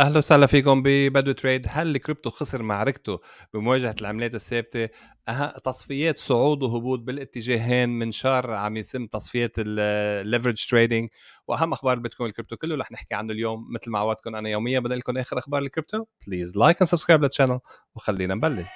اهلا وسهلا فيكم ببدو تريد. هل الكريبتو خسر معركته بمواجهه العملات الثابته؟ تصفيات صعود وهبوط بالاتجاهين، منشار عم يسم تصفيات الليفرج تريدينج، واهم اخبار البيتكوين والكريبتو كله رح نحكي عنه اليوم. مثل ما عودتكم انا يوميا بدي لكم اخر اخبار الكريبتو. بليز لايك اند سبسكرايب للقناه وخلينا نبلش.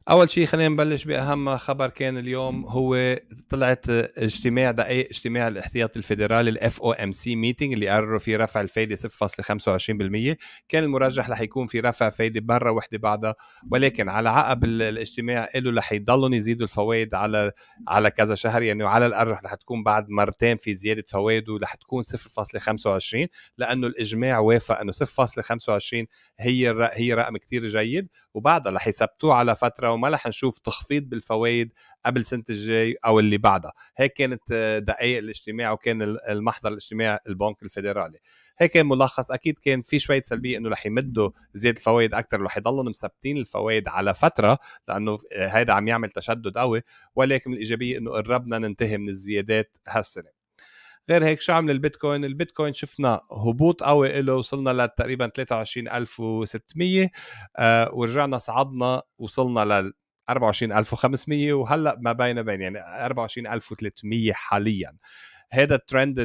أول شيء خلينا نبلش بأهم خبر كان اليوم، هو طلعت اجتماع دقيق، اجتماع الاحتياطي الفيدرالي ال FOMC meeting اللي قرروا فيه رفع الفايدة 0.25%. كان المرجح رح يكون في رفع فايدة مرة واحدة بعدها، ولكن على عقب الاجتماع قالوا رح يضلوا يزيدوا الفوائد على كذا شهر، يعني على الأرجح رح تكون بعد مرتين في زيادة فوائد ورح تكون 0.25، لأنه الإجماع وافق إنه 0.25 هي رقم كتير جيد، وبعدها رح يثبتوه على فترة وما رح نشوف تخفيض بالفوائد قبل سنة الجاي أو اللي بعدها. هيك كانت دقائق الاجتماع وكان المحضر الاجتماع البنك الفيدرالي. هيك كان ملخص. أكيد كان في شوية سلبية إنه رح يمدوا زيادة الفوائد أكثر ورح يضلوا مثبتين الفوائد على فترة، لأنه هيدا عم يعمل تشدد قوي، ولكن الإيجابية إنه قربنا ننتهي من الزيادات هالسنة. غير هيك شو عمل البيتكوين؟ البيتكوين شفنا هبوط قوي له، وصلنا لتقريبا 23,600 ورجعنا صعدنا وصلنا لل 24,500 وهلا ما بين يعني 24,300 حاليا. هذا الترند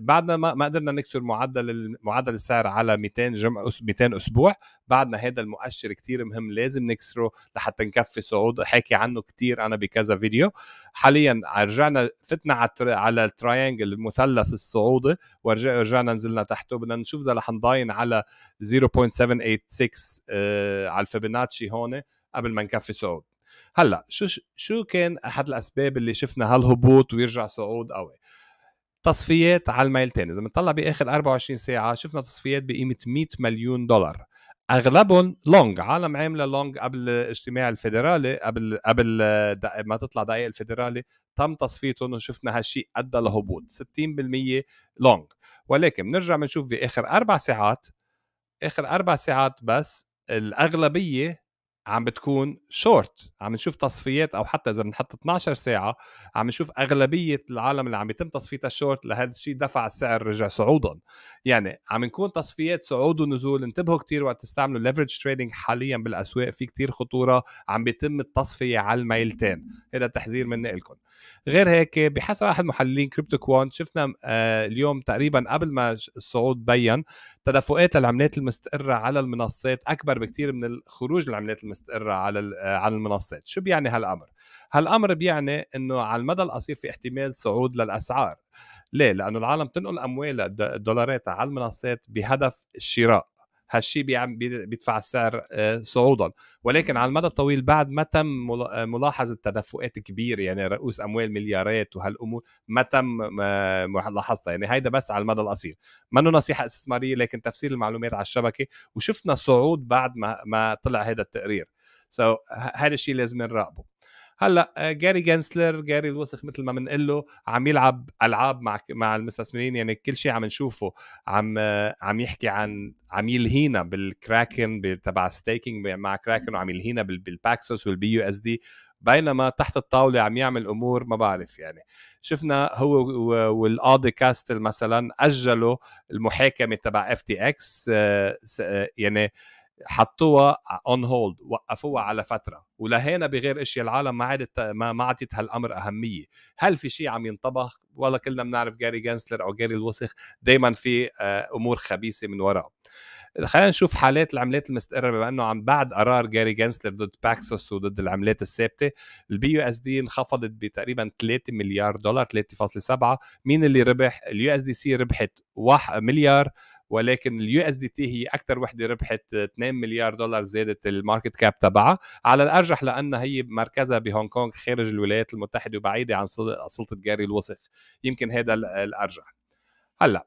بعدنا ما قدرنا نكسر معدل السعر على 200 اسبوع، بعدنا هذا المؤشر كتير مهم لازم نكسره لحتى نكفي صعود. حكي عنه كتير انا بكذا فيديو. حاليا رجعنا فتنا على التراينجل المثلث الصعودي ورجعنا نزلنا تحته. بدنا نشوف اذا رح نضاين على 0.786 على الفيبوناتشي هون قبل ما نكفي صعود. هلا شو كان احد الاسباب اللي شفنا هالهبوط ويرجع صعود قوي؟ تصفيات على الميلتين. اذا بنطلع باخر 24 ساعه شفنا تصفيات بقيمه $100 مليون، اغلبهم لونج، عالم عامله لونج. قبل الاجتماع الفيدرالي قبل ما تطلع دقائق الفيدرالي تم تصفيتهم وشفنا هالشيء ادى لهبوط 60% لونج، ولكن بنرجع بنشوف باخر اربع ساعات بس الاغلبيه عم بتكون شورت. عم نشوف تصفيات، او حتى اذا بنحط 12 ساعه عم نشوف اغلبيه العالم اللي عم يتم تصفيتها شورت، لهذا الشيء دفع السعر رجع صعودا. يعني عم نكون تصفيات صعود ونزول. انتبهوا كثير وقت تستعملوا ليفرج تريدينج حاليا بالاسواق، في كثير خطوره عم بيتم التصفيه على الميلتين، هذا تحذير مني لكم. غير هيك بحسب احد محللين كريبتو كوانت شفنا اليوم تقريبا قبل ما الصعود بين تدفقات العملات المستقره على المنصات اكبر بكثير من خروج العملات مستقرة على المنصات. شو بيعني هالأمر؟ هالأمر بيعني أنه على المدى القصير في احتمال صعود للأسعار. ليه؟ لأنه العالم تنقل أموالها دولاراتها على المنصات بهدف الشراء. هالشي بيدفع السعر صعودا، ولكن على المدى الطويل بعد ما تم ملاحظة تدفقات كبيرة، يعني رؤوس أموال مليارات وهالأمور ما تم ملاحظتها، يعني هيدا بس على المدى القصير. منه نصيحة استثمارية، لكن تفسير المعلومات على الشبكة، وشفنا صعود بعد ما طلع هذا التقرير. هذا الشيء لازم نراقبه. هلا جاري جنسلر، جاري الوسخ مثل ما بنقول له، عم يلعب العاب مع المستثمرين. يعني كل شيء عم نشوفه عم يحكي عن، عم يلهينا بالكراكن تبع ستيكينج مع كراكن، وعم يلهينا بالباكسوس والبي يو اس دي، بينما تحت الطاوله عم يعمل امور ما بعرف. يعني شفنا هو والقاضي كاستل مثلا اجلوا المحاكمه تبع اف تي اكس، يعني حطوها اون هولد، وقفوها على فتره، ولهينا بغير اشياء. العالم ما عطت هالامر اهميه. هل في شيء عم ينطبخ؟ ولا كلنا بنعرف جاري جنسلر او جاري الوسخ دائما في امور خبيثه من وراه. خلينا نشوف حالات العملات المستقره، بما انه عم بعد قرار جاري جنسلر ضد باكسوس وضد العملات الثابته. البي يو اس دي انخفضت بتقريبا $3 مليار، 3.7. مين اللي ربح؟ اليو اس دي سي ربحت $1 مليار، ولكن اليو اس دي تي هي اكثر وحده ربحت $2 مليار، زادت الماركت كاب تبعها على الارجح لان هي مركزها بهونغ كونغ خارج الولايات المتحده وبعيده عن سلطه جاري الوسخ، يمكن هذا الارجح. هلا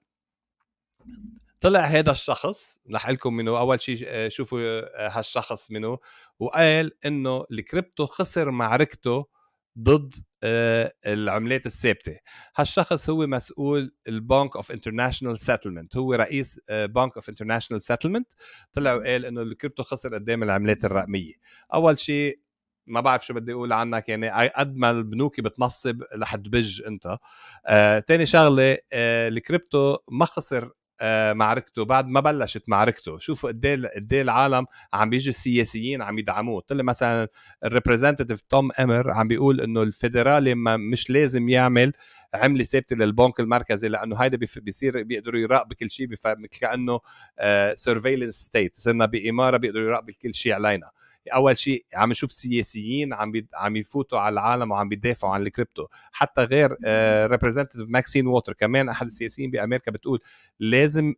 طلع هذا الشخص، رح اقول لكم منه. اول شيء شوفوا هالشخص منه، وقال انه الكريبتو خسر معركته ضد العملات الثابته. هالشخص هو مسؤول البنك اوف انترناشونال سيتلمنت، هو رئيس بنك اوف انترناشونال سيتلمنت. طلع وقال انه الكريبتو خسر قدام العملات الرقميه. اول شيء ما بعرف شو بدي اقول عنك، يعني قد ما البنوك بتنصب رح تبج انت. تاني شغله، الكريبتو ما خسر معركته بعد ما بلشت معركته. شوفوا قد ايه العالم عم بيجوا سياسيين عم يدعموه. طلع مثلا الريبريزنتيف توم امر عم بيقول انه الفيدرالي مش لازم يعمل عمله ثابته للبنك المركزي، لانه هيدا بيصير بيقدروا يراقبوا كل شيء، كانه سيرفيلنس ستيت، صرنا باماره بيقدروا يراقبوا كل شيء علينا. اول شيء عم نشوف سياسيين عم يفوتوا على العالم وعم بيدافعوا عن الكريبتو. حتى غير ريبريزنتيف ماكسين ووتر كمان احد السياسيين بامريكا بتقول لازم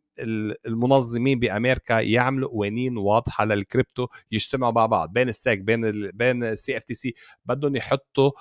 المنظمين بامريكا يعملوا قوانين واضحه للكريبتو، يجتمعوا مع بعض بين الساك بين السي اف تي سي، بدهم يحطوا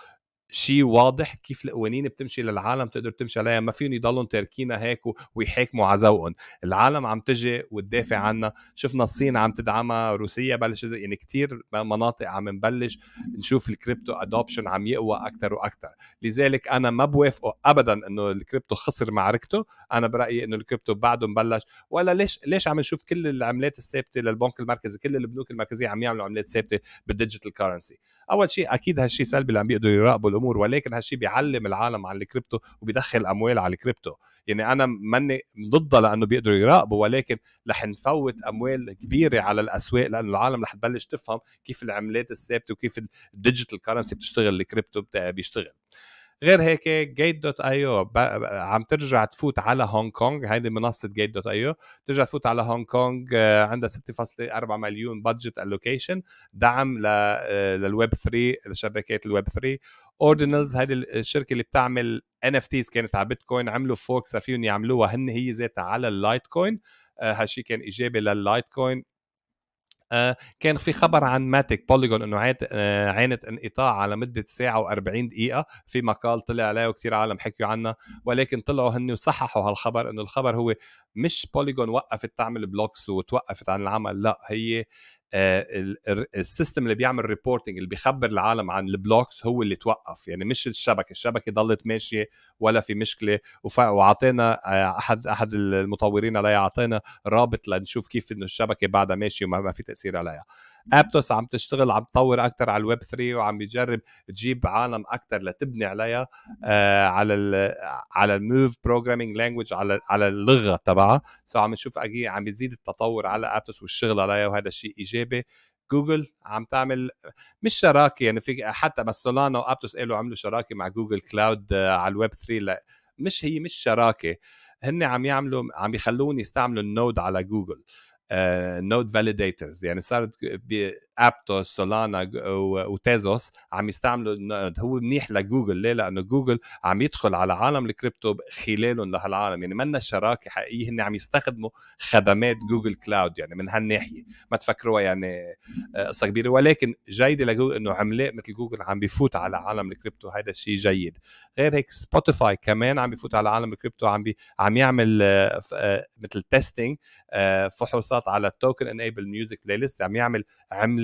شيء واضح كيف القوانين بتمشي للعالم تقدر تمشي عليها. ما فيهم يضلوا تركينا هيك ويحاكموا على ذوقهم. العالم عم تجي وتدافع عنا، شفنا الصين عم تدعمها، روسيا بلشت، يعني كثير مناطق عم نبلش نشوف الكريبتو ادوبشن عم يقوى اكثر واكثر. لذلك انا ما بوافقه ابدا انه الكريبتو خسر معركته. انا برايي انه الكريبتو بعده مبلش. ولا ليش عم نشوف كل العملات الثابته للبنك المركزي، كل البنوك المركزيه عم يعملوا عملات ثابته بالديجيتال كارنسي؟ اول شيء اكيد هالشيء سلبي لان بيقدروا يراقبوا، ولكن هالشيء بيعلم العالم عن الكريبتو وبيدخل اموال على الكريبتو. يعني انا ماني ضده لانه بيقدروا يراقبوا، ولكن رح نفوت اموال كبيره على الاسواق لانه العالم رح تبلش تفهم كيف العملات الثابته وكيف الديجيتال كرنسي بتشتغل، الكريبتو بيشتغل. غير هيك gate.io عم ترجع تفوت على هونغ كونغ. هيدي منصه gate.io ترجع تفوت على هونغ كونغ، عندها 6.4 مليون بادجت الوكيشن، دعم للويب 3، لشبكات الويب 3. Ordinals هذه الشركه اللي بتعمل NFTs كانت على بيتكوين، عملوا فوق صافيون يعملوها هن هي ذاتها على اللايت كوين. هالشيء كان ايجابي لللايت كوين. كان في خبر عن ماتك بوليغون انه عانت انقطاع على مده ساعه و40 دقيقه في مقال طلع عليه وكثير عالم حكيوا عنه، ولكن طلعوا هن وصححوا هالخبر انه الخبر هو مش بوليغون وقفت تعمل بلوكس وتوقفت عن العمل، لا هي السيستم اللي بيعمل ريبورتنج اللي بيخبر العالم عن البلوكس هو اللي توقف، يعني مش الشبكه ضلت ماشيه ولا في مشكله. وعطينا احد المطورين عليها عطينا رابط لنشوف كيف انه الشبكه بعدها ماشيه وما في تاثير عليها. ابتوس عم تشتغل، عم تطور اكثر على الويب 3 وعم بيجرب تجيب عالم اكثر لتبني عليها، على الموف بروجرامينج لانجويج، على اللغه تبعها. سو عم نشوف عم بتزيد التطور على ابتوس والشغل عليها، وهذا الشيء ايجابي. جوجل عم تعمل مش شراكه، يعني في حتى بس سولانا وابتوس قالوا عملوا شراكه مع جوجل كلاود على الويب 3. لا مش شراكه، هن عم بيخلون يستعملوا النود على جوجل، نود فاليديترز. يعني صارت ابتوس سولانا وتيزوس عم يستعملوا النود. هو منيح لجوجل، ليه؟ لانه جوجل عم يدخل على عالم الكريبتو خلالهم لهالعالم، يعني مالنا شراكه حقيقيه، هن عم يستخدموا خدمات جوجل كلاود، يعني من هالناحيه ما تفكروها يعني قصه كبيره، ولكن جيده لجوجل انه عملاق مثل جوجل عم بيفوت على عالم الكريبتو، هذا الشيء جيد. غير هيك سبوتيفاي كمان عم بيفوت على عالم الكريبتو، عم يعمل مثل تيستينج، فحوصات على التوكن انيبل ميوزك بلاي ليست، عم يعمل عملات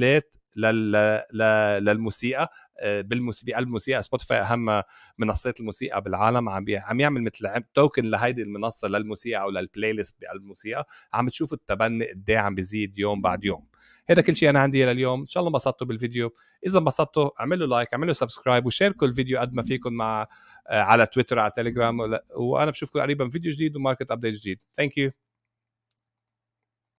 للموسيقى بالموسيقى. سبوتيفاي اهم منصات الموسيقى بالعالم، عم يعمل مثل توكن لهيدي المنصه للموسيقى او للبلاي ليست بالموسيقى. عم تشوفوا التبني قد ايه عم بيزيد يوم بعد يوم. هذا كل شيء انا عندي لليوم، ان شاء الله انبسطتوا بالفيديو. اذا انبسطتوا اعملوا لايك، اعملوا سبسكرايب، وشاركوا الفيديو قد ما فيكم على تويتر، على تيليجرام، وانا بشوفكم قريبا فيديو جديد وماركت ابديت جديد. ثانك يو.